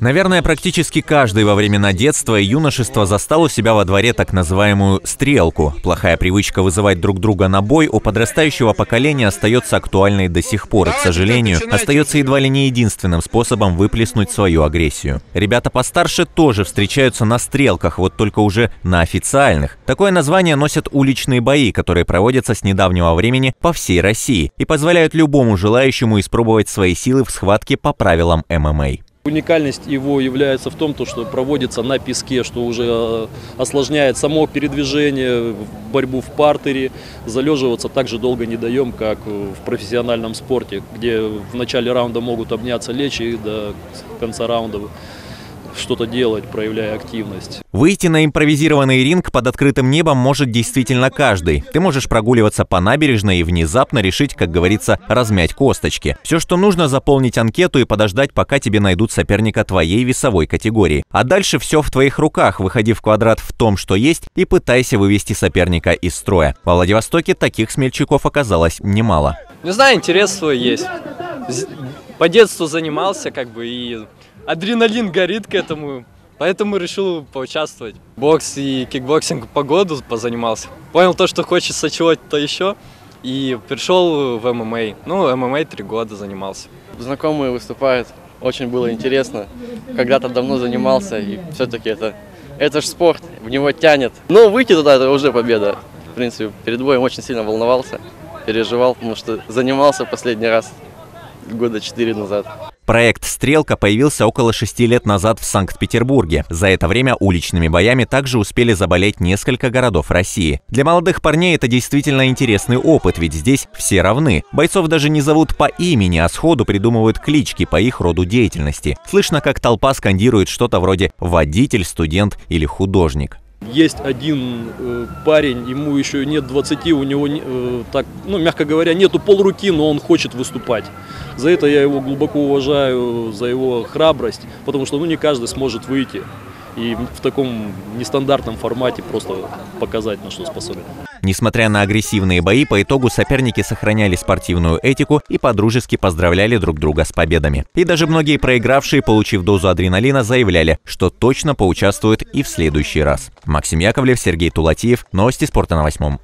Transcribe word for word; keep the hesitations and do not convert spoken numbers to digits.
Наверное, практически каждый во времена детства и юношества застал у себя во дворе так называемую «стрелку». Плохая привычка вызывать друг друга на бой у подрастающего поколения остается актуальной до сих пор и, к сожалению, остается едва ли не единственным способом выплеснуть свою агрессию. Ребята постарше тоже встречаются на стрелках, вот только уже на официальных. Такое название носят уличные бои, которые проводятся с недавнего времени по всей России и позволяют любому желающему испробовать свои силы в схватке по правилам эм эм а. Уникальность его является в том, что проводится на песке, что уже осложняет само передвижение, борьбу в партере. Залеживаться также долго не даем, как в профессиональном спорте, где в начале раунда могут обняться, лечь и до конца раунда что-то делать, проявляя активность. Выйти на импровизированный ринг под открытым небом может действительно каждый. Ты можешь прогуливаться по набережной и внезапно решить, как говорится, размять косточки. Все, что нужно, заполнить анкету и подождать, пока тебе найдут соперника твоей весовой категории. А дальше все в твоих руках. Выходи в квадрат в том, что есть, и пытайся вывести соперника из строя. Во Владивостоке таких смельчаков оказалось немало. Не знаю, интерес свой есть. По детству занимался, как бы, и адреналин горит к этому, поэтому решил поучаствовать. Бокс и кикбоксинг по году позанимался. Понял то, что хочется чего-то еще, и пришел в эм эм а. Ну, эм эм а три года занимался. Знакомые выступают, очень было интересно. Когда-то давно занимался, и все-таки это, это же спорт, в него тянет. Но выйти туда – это уже победа. В принципе, перед боем очень сильно волновался, переживал, потому что занимался последний раз года четыре назад. Проект «Стрелка» появился около шести лет назад в Санкт-Петербурге. За это время уличными боями также успели заболеть несколько городов России. Для молодых парней это действительно интересный опыт, ведь здесь все равны. Бойцов даже не зовут по имени, а сходу придумывают клички по их роду деятельности. Слышно, как толпа скандирует что-то вроде «водитель», «студент» или «художник». Есть один э, парень, ему еще нет двадцати, у него, э, так, ну, мягко говоря, нету полруки, но он хочет выступать. За это я его глубоко уважаю, за его храбрость, потому что ну, не каждый сможет выйти и в таком нестандартном формате просто показать, на что способен. Несмотря на агрессивные бои, по итогу соперники сохраняли спортивную этику и подружески поздравляли друг друга с победами. И даже многие проигравшие, получив дозу адреналина, заявляли, что точно поучаствуют и в следующий раз. Максим Яковлев, Сергей Тулатьев. Новости спорта на восьмом.